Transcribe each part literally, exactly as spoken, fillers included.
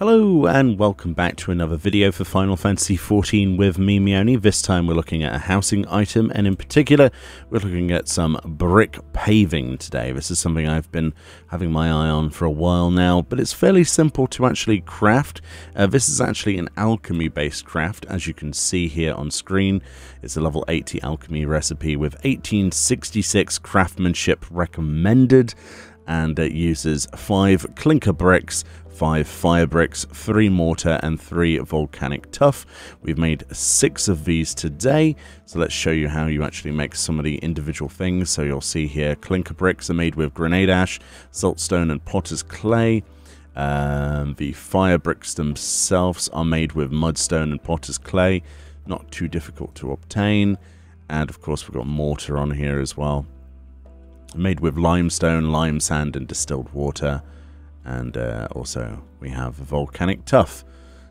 Hello and welcome back to another video for Final Fantasy fourteen with me, Meoni. This time we're looking at a housing item, and in particular we're looking at some brick paving today. This is something I've been having my eye on for a while now, but it's fairly simple to actually craft. Uh, this is actually an alchemy based craft, as you can see here on screen. It's a level eighty alchemy recipe with eighteen sixty-six craftsmanship recommended, and it uses five clinker bricks, five fire bricks, three mortar, and three volcanic tuff. We've made six of these today, so let's show you how you actually make some of the individual things. So you'll see here, clinker bricks are made with grenade ash, saltstone, and potter's clay. Um, the fire bricks themselves are made with mudstone and potter's clay. Not too difficult to obtain. And of course we've got mortar on here as well, made with limestone, lime sand, and distilled water. And uh, also we have volcanic tuff.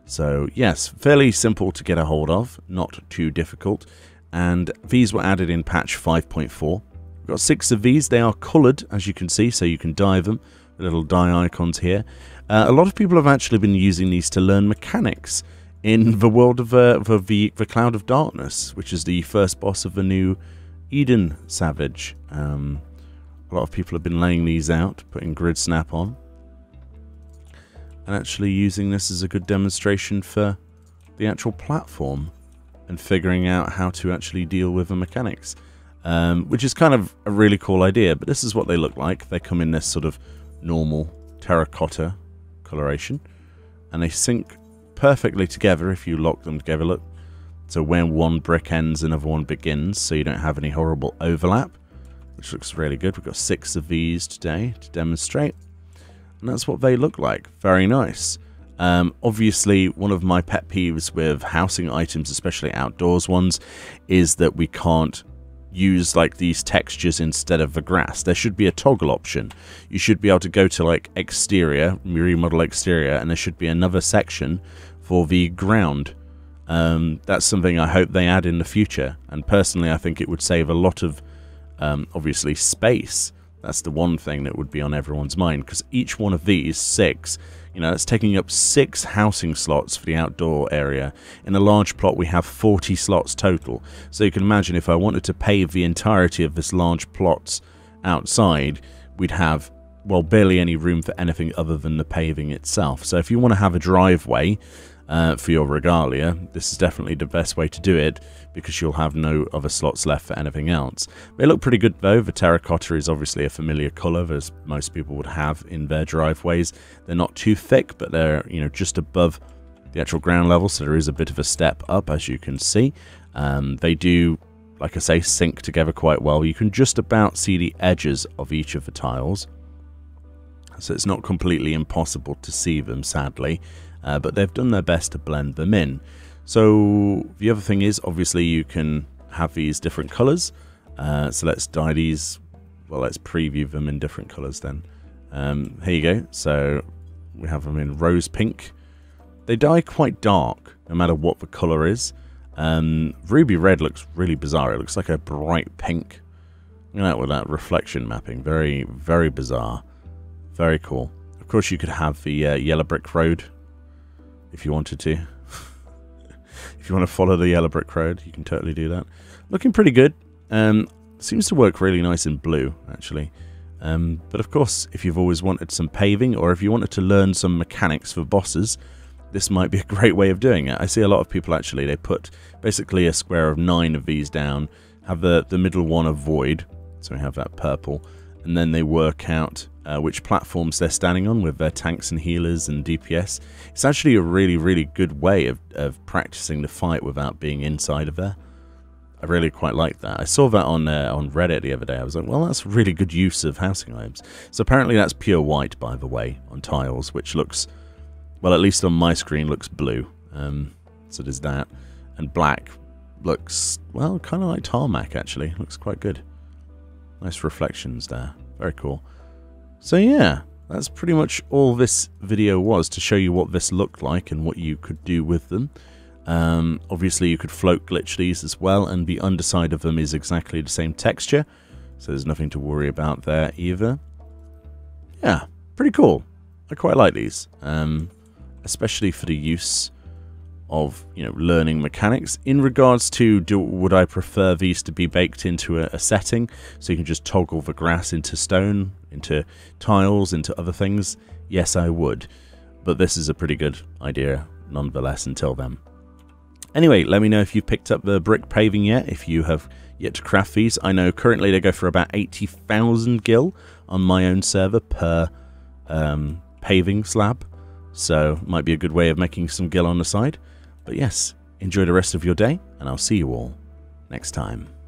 So yes, fairly simple to get a hold of, not too difficult. And these were added in patch five point four. We've got six of these. They are coloured, as you can see, so you can dye them. The little dye icons here. Uh, a lot of people have actually been using these to learn mechanics in the world of uh, the, the, the Cloud of Darkness, which is the first boss of the New Eden Savage. Um... A lot of people have been laying these out, putting grid snap on, and actually using this as a good demonstration for the actual platform and figuring out how to actually deal with the mechanics, um, which is kind of a really cool idea. But this is what they look like. They come in this sort of normal terracotta coloration, and they sync perfectly together if you lock them together. Look, so when one brick ends, another one begins, so you don't have any horrible overlap, which looks really good. We've got six of these today to demonstrate, and that's what they look like. Very nice. Um, obviously, one of my pet peeves with housing items, especially outdoors ones, is that we can't use like these textures instead of the grass. There should be a toggle option. You should be able to go to like exterior, remodel exterior, and there should be another section for the ground. Um, that's something I hope they add in the future, and personally I think it would save a lot of Um, obviously space. That's the one thing that would be on everyone's mind, because each one of these six, you know, it's taking up six housing slots for the outdoor area. In a large plot we have forty slots total, so you can imagine if I wanted to pave the entirety of this large plot outside, we'd have, well, barely any room for anything other than the paving itself. So if you want to have a driveway Uh, for your regalia, this is definitely the best way to do it, because you'll have no other slots left for anything else. They look pretty good though. The terracotta is obviously a familiar colour, as most people would have in their driveways. They're not too thick, but they're, you know, just above the actual ground level, so there is a bit of a step up, as you can see. Um, they do, like I say, sync together quite well. You can just about see the edges of each of the tiles, so it's not completely impossible to see them, sadly. Uh, but they've done their best to blend them in. So the other thing is, obviously, you can have these different colors. Uh, so let's dye these. Well, let's preview them in different colors then. Um, here you go. So we have them in rose pink. They dye quite dark, no matter what the color is. Um, ruby red looks really bizarre. It looks like a bright pink. Look at that with that reflection mapping. Very, very bizarre. Very cool. Of course, you could have the uh, yellow brick road, if you wanted to. If you want to follow the yellow brick road, you can totally do that. Looking pretty good. Um, seems to work really nice in blue, actually. Um, but of course, if you've always wanted some paving, or if you wanted to learn some mechanics for bosses, this might be a great way of doing it. I see a lot of people, actually, they put basically a square of nine of these down, have the, the middle one a void, so we have that purple, and then they work out Uh, which platforms they're standing on with their tanks and healers and D P S. It's actually a really, really good way of, of practicing the fight without being inside of there. I really quite like that. I saw that on uh, on Reddit the other day. I was like, well, that's really good use of housing items. So apparently that's pure white, by the way, on tiles, which looks, well, at least on my screen, looks blue. Um, so there's that. And black looks, well, kind of like tarmac, actually. Looks quite good. Nice reflections there. Very cool. So yeah, that's pretty much all this video was, to show you what this looked like and what you could do with them. Um, obviously you could float glitch these as well, and the underside of them is exactly the same texture, so there's nothing to worry about there either. Yeah, pretty cool. I quite like these. Um, especially for the use of, you know, learning mechanics. In regards to do, would I prefer these to be baked into a, a setting, so you can just toggle the grass into stone, into tiles, into other things? Yes, I would. But this is a pretty good idea nonetheless until then. Anyway, let me know if you've picked up the brick paving yet, if you have yet to craft these. I know currently they go for about eighty thousand gil on my own server per um, paving slab. So might be a good way of making some gil on the side. But yes, enjoy the rest of your day, and I'll see you all next time.